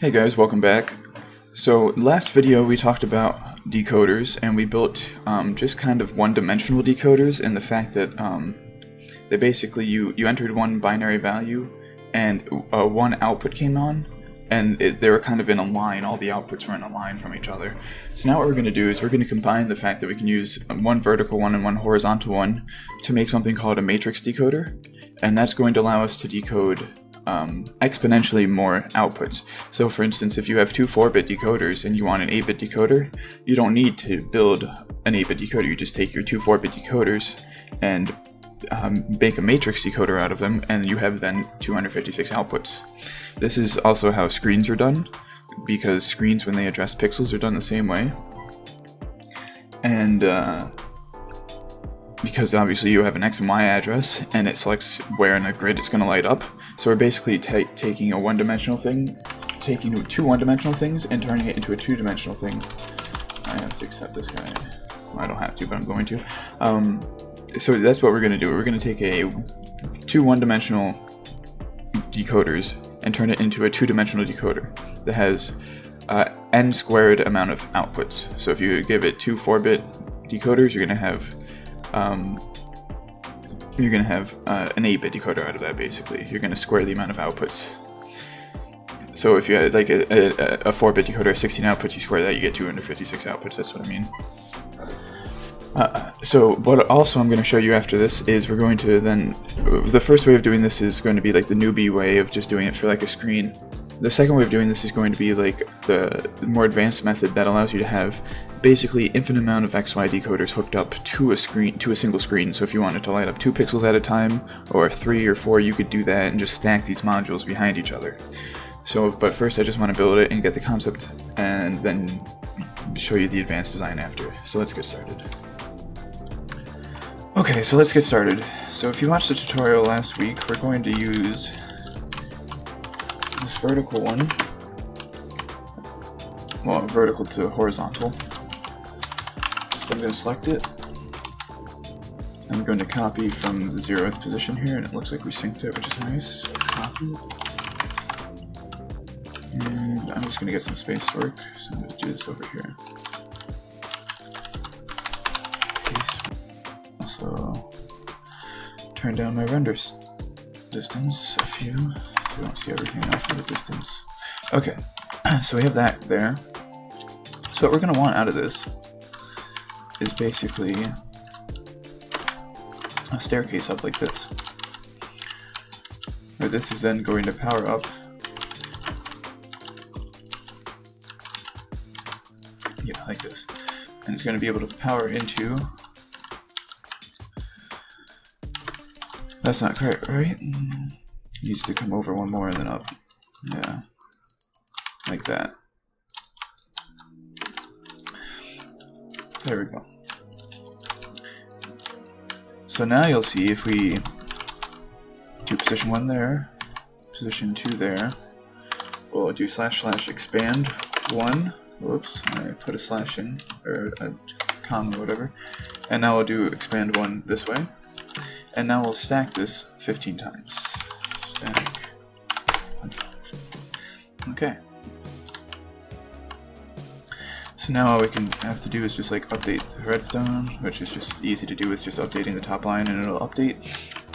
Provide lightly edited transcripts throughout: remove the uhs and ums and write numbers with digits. Hey guys, welcome back. So last video we talked about decoders, and we built just kind of one-dimensional decoders, and the fact that they basically you entered one binary value and one output came on, and they were kind of in a line. All the outputs were in a line from each other. So now what we're going to do is we're going to combine the fact that we can use one vertical one and one horizontal one to make something called a matrix decoder, and that's going to allow us to decode exponentially more outputs. So for instance, if you have two 4-bit decoders and you want an 8-bit decoder, you don't need to build an 8-bit decoder. You just take your two 4-bit decoders and make a matrix decoder out of them, and you have then 256 outputs. This is also how screens are done, because screens, when they address pixels, are done the same way. And because obviously you have an X and Y address, and it selects where in a grid it's going to light up. So we're basically taking a one-dimensional thing, taking two one-dimensional things, and turning it into a two-dimensional thing. I have to accept this guy. Well, I don't have to, but I'm going to. So that's what we're going to do. We're going to take a two one-dimensional decoders and turn it into a two-dimensional decoder that has n squared amount of outputs. So if you give it two 4-bit decoders, you're going to have an 8-bit decoder out of that. Basically, you're going to square the amount of outputs. So if you had like a 4-bit decoder, 16 outputs, you square that, you get 256 outputs. That's what I mean. So what also I'm going to show you after this is we're going to then, the first way of doing this is going to be like the newbie way of just doing it for like a screen. The second way of doing this is going to be like the more advanced method that allows you to have basically infinite amount of XY decoders hooked up to a screen, to a single screen. So if you wanted to light up 2 pixels at a time, or 3 or 4, you could do that and just stack these modules behind each other. So, but first I just want to build it and get the concept, and then show you the advanced design after. So let's get started. Okay, so let's get started. So if you watched the tutorial last week, we're going to use this vertical one, well, vertical to horizontal. So I'm going to select it. I'm going to copy from the 0th position here, and it looks like we synced it, which is nice. Copy. And I'm just going to get some space to work, so I'm going to do this over here. So turn down my renders distance a few, so you don't see everything after the distance. Okay, so we have that there. So what we're going to want out of this is basically a staircase up like this, where this is then going to power up. Yeah, like this. And it's going to be able to power into... That's not correct, right? Needs to come over one more and then up. Yeah, like that. There we go. So now you'll see if we do position 1 there, position 2 there, we'll do / expand 1. Whoops, I put a slash in, or a comma, whatever. And now we'll do expand 1 this way. And now we'll stack this 15 times. Stack. Okay. So now all we can have to do is just like update the redstone, which is just easy to do with just updating the top line, and it'll update.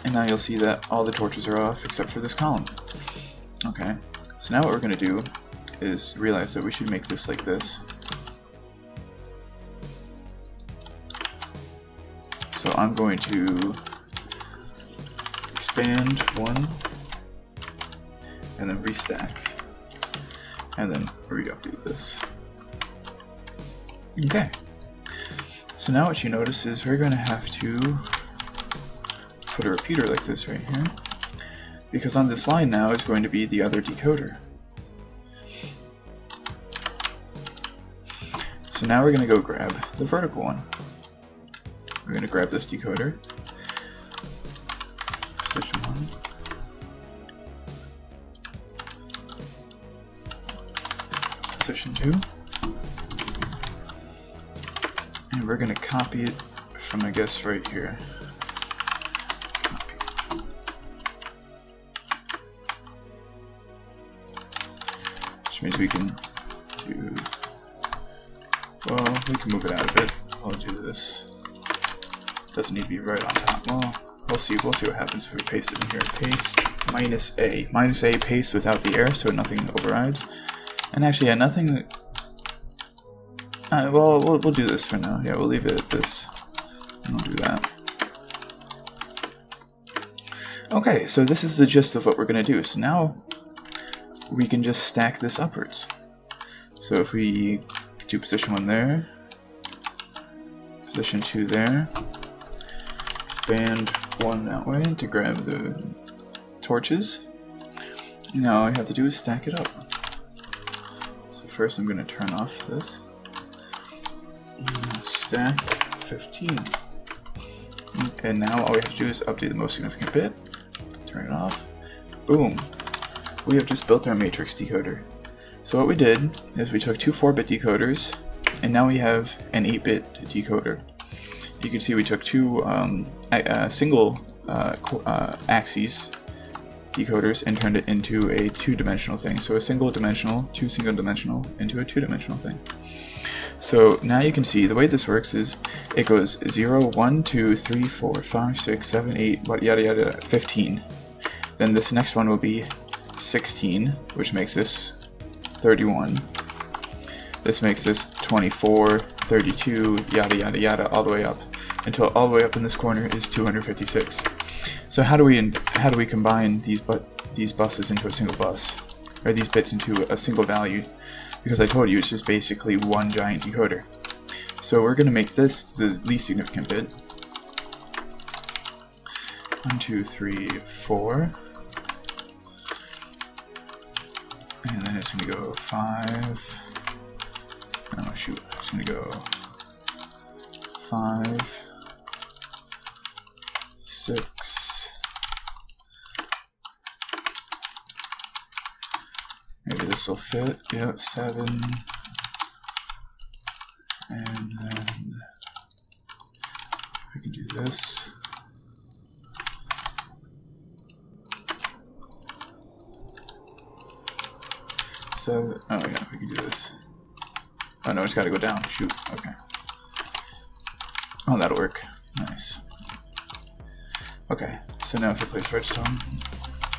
And now you'll see that all the torches are off except for this column. Okay. So now what we're going to do is realize that we should make this like this. So I'm going to expand 1, and then restack, and then re-update this. Okay, so now what you notice is we're going to have to put a repeater like this right here, because on this line now is going to be the other decoder. So now we're going to go grab the vertical one. We're going to grab this decoder. Position 2, and we're going to copy it from, I guess, right here. Copy. Which means we can do, well, we can move it out a bit. I'll do this. Doesn't need to be right on top. Well, we'll see what happens if we paste it in here. Paste minus a paste without the error, so nothing overrides. And actually, yeah, nothing. Well, we'll do this for now. Yeah, we'll leave it at this. We'll do that. Okay, so this is the gist of what we're going to do. So now we can just stack this upwards. So if we do position 1 there, position 2 there, expand 1 that way to grab the torches. Now all I have to do is stack it up. So first I'm going to turn off this. Stack 15. And now all we have to do is update the most significant bit. Turn it off. Boom. We have just built our matrix decoder. So what we did is we took two 4-bit decoders, and now we have an 8-bit decoder. You can see we took two single axis decoders and turned it into a 2-dimensional thing. So a single-dimensional into a 2-dimensional thing. So now you can see the way this works is it goes 0, 1, 2, 3, 4, 5, 6, 7, 8, yada yada, 15. Then this next one will be 16, which makes this 31. This makes this 24, 32, yada yada yada, all the way up until all the way up in this corner is 256. So how do we combine these buses into a single bus, or these bits into a single value? Because I told you, it's just basically one giant decoder. So we're going to make this the least significant bit. 1, 2, 3, 4. And then it's going to go 5. Oh shoot, it's going to go 5, 6. Maybe this will fit. Yep, 7. And then we can do this. So, oh yeah, we can do this. Oh no, it's got to go down. Shoot. Okay. Oh, that'll work. Nice. Okay. So now if we place redstone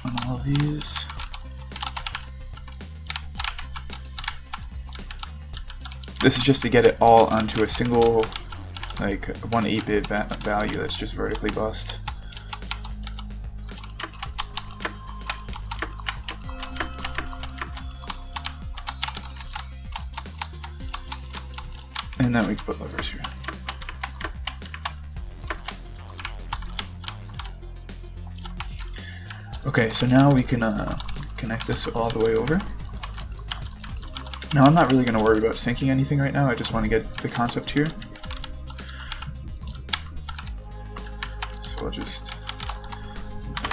on all of these. This is just to get it all onto a single, like, 1 8-bit value that's just vertically bussed. And then we can put levers here. Okay, so now we can connect this all the way over. Now I'm not really going to worry about syncing anything right now, I just want to get the concept here. So I'll just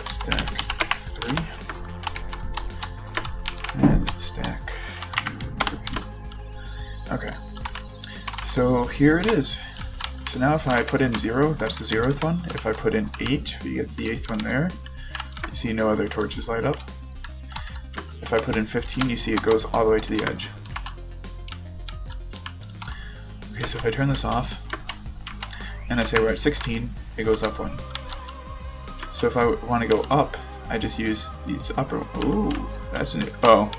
stack 3 and stack 3. Okay, so here it is. So now if I put in 0, that's the 0th one. If I put in 8, we get the 8th one there. You see no other torches light up. If I put in 15, you see it goes all the way to the edge. Okay, so if I turn this off, and I say we're at 16, it goes up 1. So if I want to go up, I just use these upper... Ooh, that's new. Oh.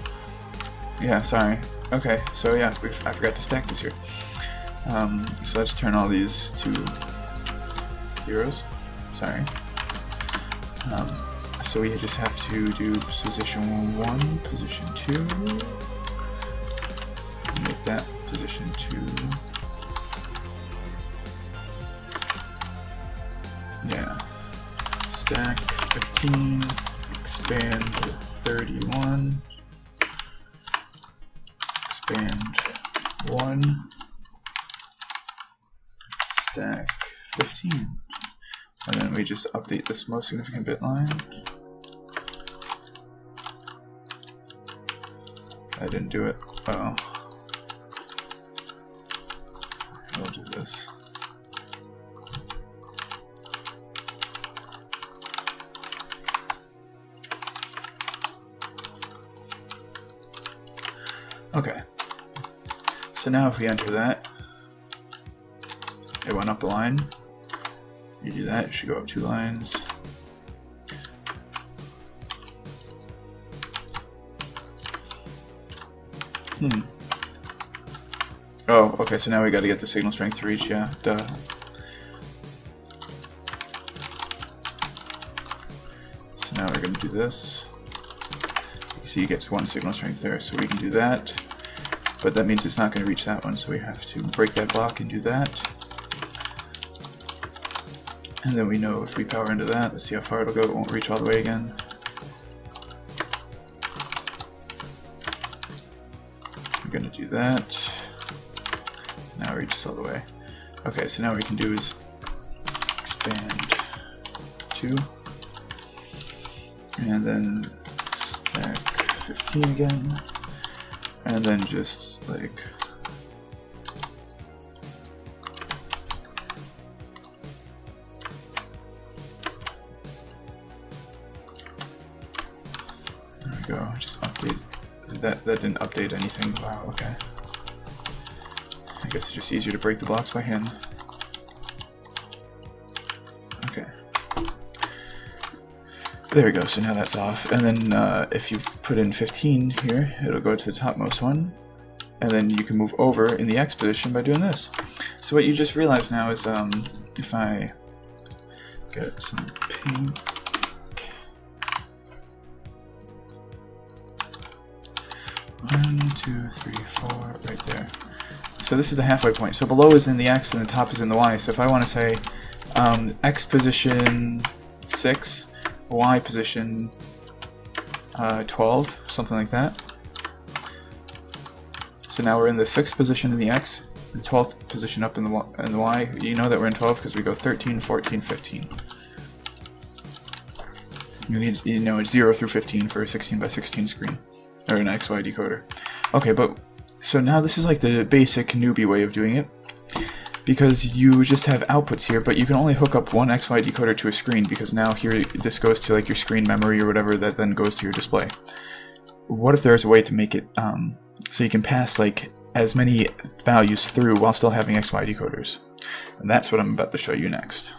Yeah, sorry. Okay, so yeah, I forgot to stack this here. So let's turn all these to 0s. Sorry. So we just have to do position 1, position 2, make that position 2. Yeah, stack 15, expand 31, expand 1, stack 15, and then we just update this most significant bit line. I didn't do it. Uh oh. I'll do this. Okay. So now if we enter that, it went up a line. You do that, it should go up 2 lines. Oh, okay, so now we gotta get the signal strength to reach, yeah, duh. So now we're gonna do this. You see it gets 1 signal strength there, so we can do that. But that means it's not gonna reach that one, so we have to break that block and do that. And then we know if we power into that, let's see how far it'll go, it won't reach all the way again. We're gonna do that. Now it reaches all the way. Okay, so now what we can do is expand 2. And then stack 15 again. And then just like there we go, just update that didn't update anything. Wow, okay. I guess it's just easier to break the blocks by hand. Okay. There we go, so now that's off. And then if you put in 15 here, it'll go to the topmost one. And then you can move over in the X position by doing this. So what you just realized now is if I get some pink. One, two, three, four, right there. So this is the halfway point. So below is in the X and the top is in the Y. So if I want to say X position 6, Y position 12, something like that. So now we're in the 6th position in the X, the 12th position up in the Y. You know that we're in 12 because we go 13, 14, 15. You need, you know, it's 0 through 15 for a 16 by 16 screen, or an XY decoder. Okay, but so now this is like the basic newbie way of doing it, because you just have outputs here, but you can only hook up one XY decoder to a screen, because now here this goes to like your screen memory or whatever that then goes to your display. What if there's a way to make it so you can pass like as many values through while still having XY decoders? And that's what I'm about to show you next.